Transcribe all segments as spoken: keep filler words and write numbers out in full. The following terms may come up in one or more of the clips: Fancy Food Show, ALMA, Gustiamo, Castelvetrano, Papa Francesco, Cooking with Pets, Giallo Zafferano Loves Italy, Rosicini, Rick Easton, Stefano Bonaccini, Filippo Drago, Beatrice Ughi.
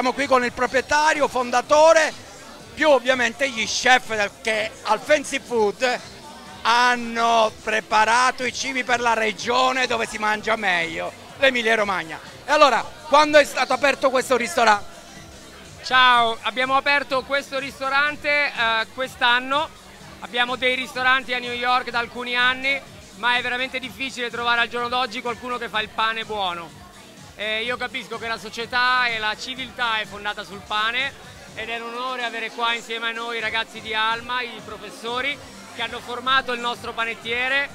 Siamo qui con il proprietario, fondatore, più ovviamente gli chef che al Fancy Food hanno preparato i cibi per la regione dove si mangia meglio, l'Emilia Romagna. E allora, quando è stato aperto questo ristorante? Ciao, abbiamo aperto questo ristorante eh, quest'anno. Abbiamo dei ristoranti a New York da alcuni anni, ma è veramente difficile trovare al giorno d'oggi qualcuno che fa il pane buono. Eh, io capisco che la società e la civiltà è fondata sul pane ed è un onore avere qua insieme a noi i ragazzi di Alma, i professori che hanno formato il nostro panettiere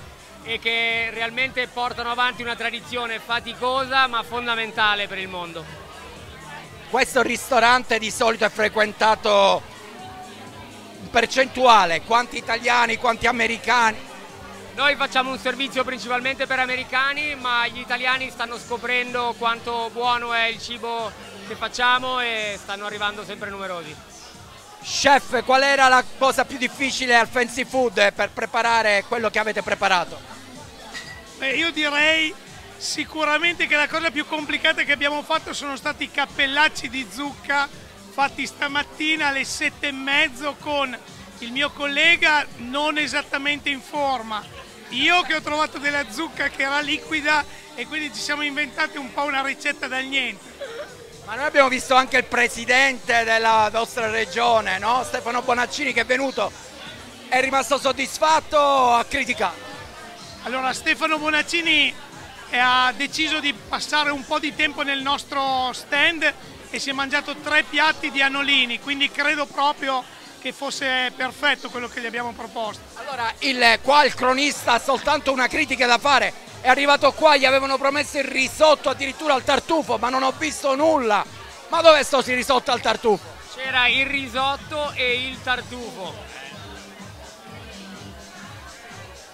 e che realmente portano avanti una tradizione faticosa ma fondamentale per il mondo. Questo ristorante di solito è frequentato in percentuale, quanti italiani, quanti americani? Noi facciamo un servizio principalmente per americani, ma gli italiani stanno scoprendo quanto buono è il cibo che facciamo e stanno arrivando sempre numerosi. Chef, qual era la cosa più difficile al Fancy Food per preparare quello che avete preparato? Beh, io direi sicuramente che la cosa più complicata che abbiamo fatto sono stati i cappellacci di zucca fatti stamattina alle sette e mezzo con il mio collega non esattamente in forma. Io che ho trovato della zucca che era liquida e quindi ci siamo inventati un po' una ricetta dal niente. Ma noi abbiamo visto anche il presidente della nostra regione, no? Stefano Bonaccini, che è venuto, è rimasto soddisfatto o ha criticato? Allora, Stefano Bonaccini ha deciso di passare un po' di tempo nel nostro stand e si è mangiato tre piatti di anolini, quindi credo proprio che fosse perfetto quello che gli abbiamo proposto. Allora, il, qua il cronista ha soltanto una critica da fare, è arrivato qua, gli avevano promesso il risotto addirittura al tartufo, ma non ho visto nulla. Ma dov'è sto risotto al tartufo? C'era il risotto e il tartufo.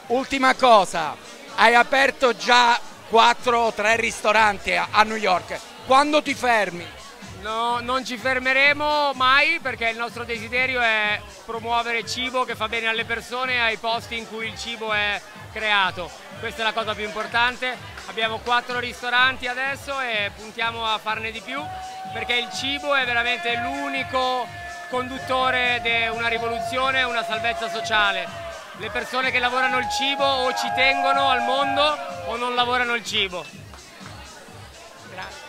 Ultima cosa, hai aperto già quattro o tre ristoranti a, a New York, quando ti fermi? No, non ci fermeremo mai perché il nostro desiderio è promuovere cibo che fa bene alle persone e ai posti in cui il cibo è creato. Questa è la cosa più importante. Abbiamo quattro ristoranti adesso e puntiamo a farne di più perché il cibo è veramente l'unico conduttore di una rivoluzione e una salvezza sociale. Le persone che lavorano il cibo o ci tengono al mondo o non lavorano il cibo. Grazie.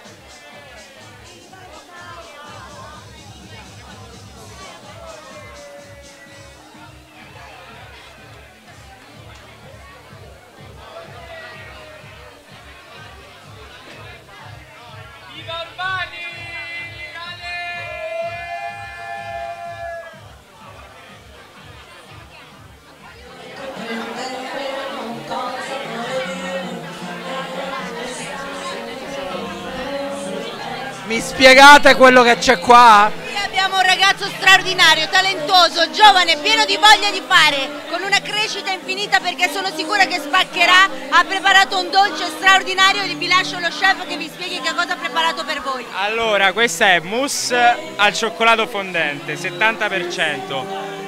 Mi spiegate quello che c'è qua? Qui abbiamo un ragazzo straordinario, talentuoso, giovane, pieno di voglia di fare, con una crescita infinita perché sono sicura che spaccherà, ha preparato un dolce straordinario e vi lascio lo chef che vi spieghi che cosa ha preparato per voi. Allora, questa è mousse al cioccolato fondente, settanta per cento,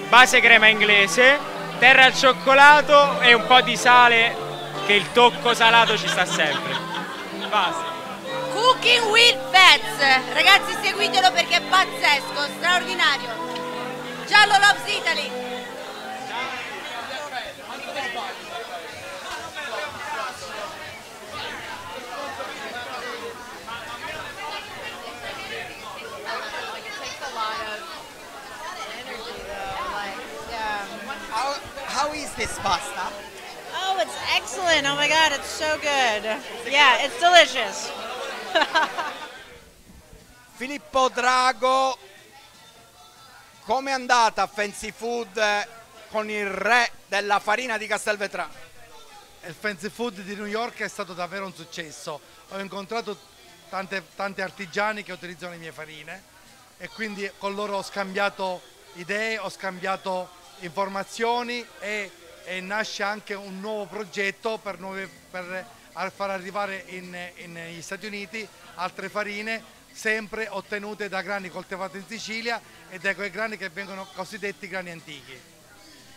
base crema inglese, terra al cioccolato e un po' di sale che il tocco salato ci sta sempre. Basta. Cooking with Pets, ragazzi seguitelo perché è pazzesco, straordinario. Giallo Loves Italy. How, how is this pasta? Oh, it's excellent. Oh my God, it's so good. Yeah, it's delicious. Filippo Drago, come è andata Fancy Food con il re della farina di Castelvetrano? Il Fancy Food di New York è stato davvero un successo. Ho incontrato tante, tanti artigiani che utilizzano le mie farine e quindi con loro ho scambiato idee, ho scambiato informazioni e, e nasce anche un nuovo progetto per nuove, per a far arrivare in, in, negli Stati Uniti altre farine sempre ottenute da grani coltivati in Sicilia e da quei grani che vengono cosiddetti grani antichi.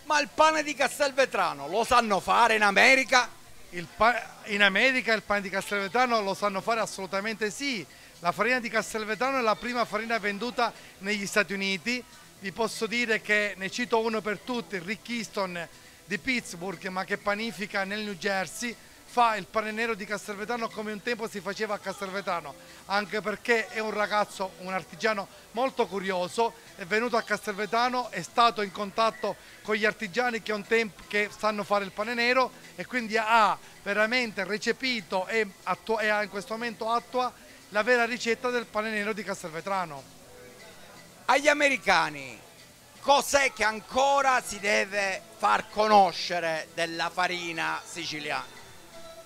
Ma il pane di Castelvetrano lo sanno fare in America? Il pa in America il pane di Castelvetrano lo sanno fare assolutamente sì, La farina di Castelvetrano è la prima farina venduta negli Stati Uniti. Vi posso dire che, ne cito uno per tutti, Rick Easton di Pittsburgh, ma che panifica nel New Jersey, fa il pane nero di Castelvetrano come un tempo si faceva a Castelvetrano, anche perché è un ragazzo, un artigiano molto curioso, è venuto a Castelvetrano, è stato in contatto con gli artigiani che, un tempo, che sanno fare il pane nero, e quindi ha veramente recepito e, attua, e in questo momento attua la vera ricetta del pane nero di Castelvetrano. Agli americani cos'è che ancora si deve far conoscere della farina siciliana?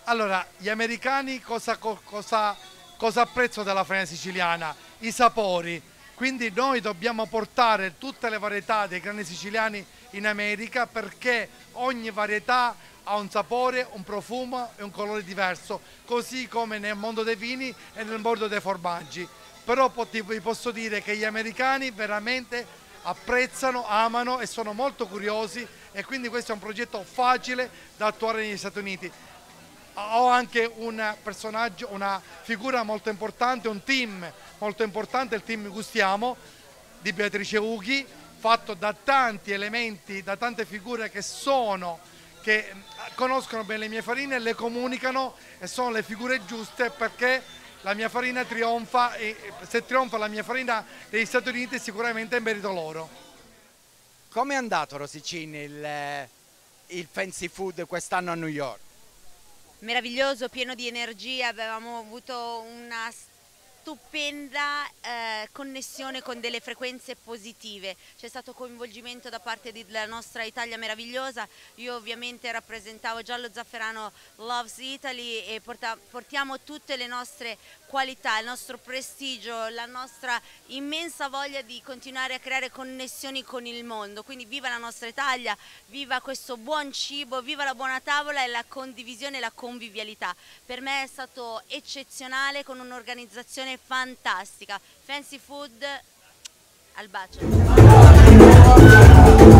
Allora, gli americani cosa, cosa, cosa apprezzano della farina siciliana? I sapori. Quindi noi dobbiamo portare tutte le varietà dei grani siciliani in America, perché ogni varietà ha un sapore, un profumo e un colore diverso, così come nel mondo dei vini e nel mondo dei formaggi. Però vi posso dire che gli americani veramente apprezzano, amano e sono molto curiosi, e quindi questo è un progetto facile da attuare negli Stati Uniti. Ho anche un personaggio, una figura molto importante, un team molto importante, il team Gustiamo di Beatrice Ughi, fatto da tanti elementi, da tante figure che sono, che conoscono bene le mie farine, le comunicano e sono le figure giuste, perché la mia farina trionfa, e se trionfa la mia farina degli Stati Uniti sicuramente è merito loro. Come è andato, Rosicini, il, il Fancy Food quest'anno a New York? Meraviglioso, pieno di energia, avevamo avuto una stupenda eh, connessione con delle frequenze positive, c'è stato coinvolgimento da parte della nostra Italia meravigliosa. Io ovviamente rappresentavo Giallo Zafferano Loves Italy e porta, portiamo tutte le nostre qualità, il nostro prestigio, la nostra immensa voglia di continuare a creare connessioni con il mondo, quindi viva la nostra Italia, viva questo buon cibo, viva la buona tavola e la condivisione e la convivialità. Per me è stato eccezionale, con un'organizzazione fantastica. Fancy Food al bacio.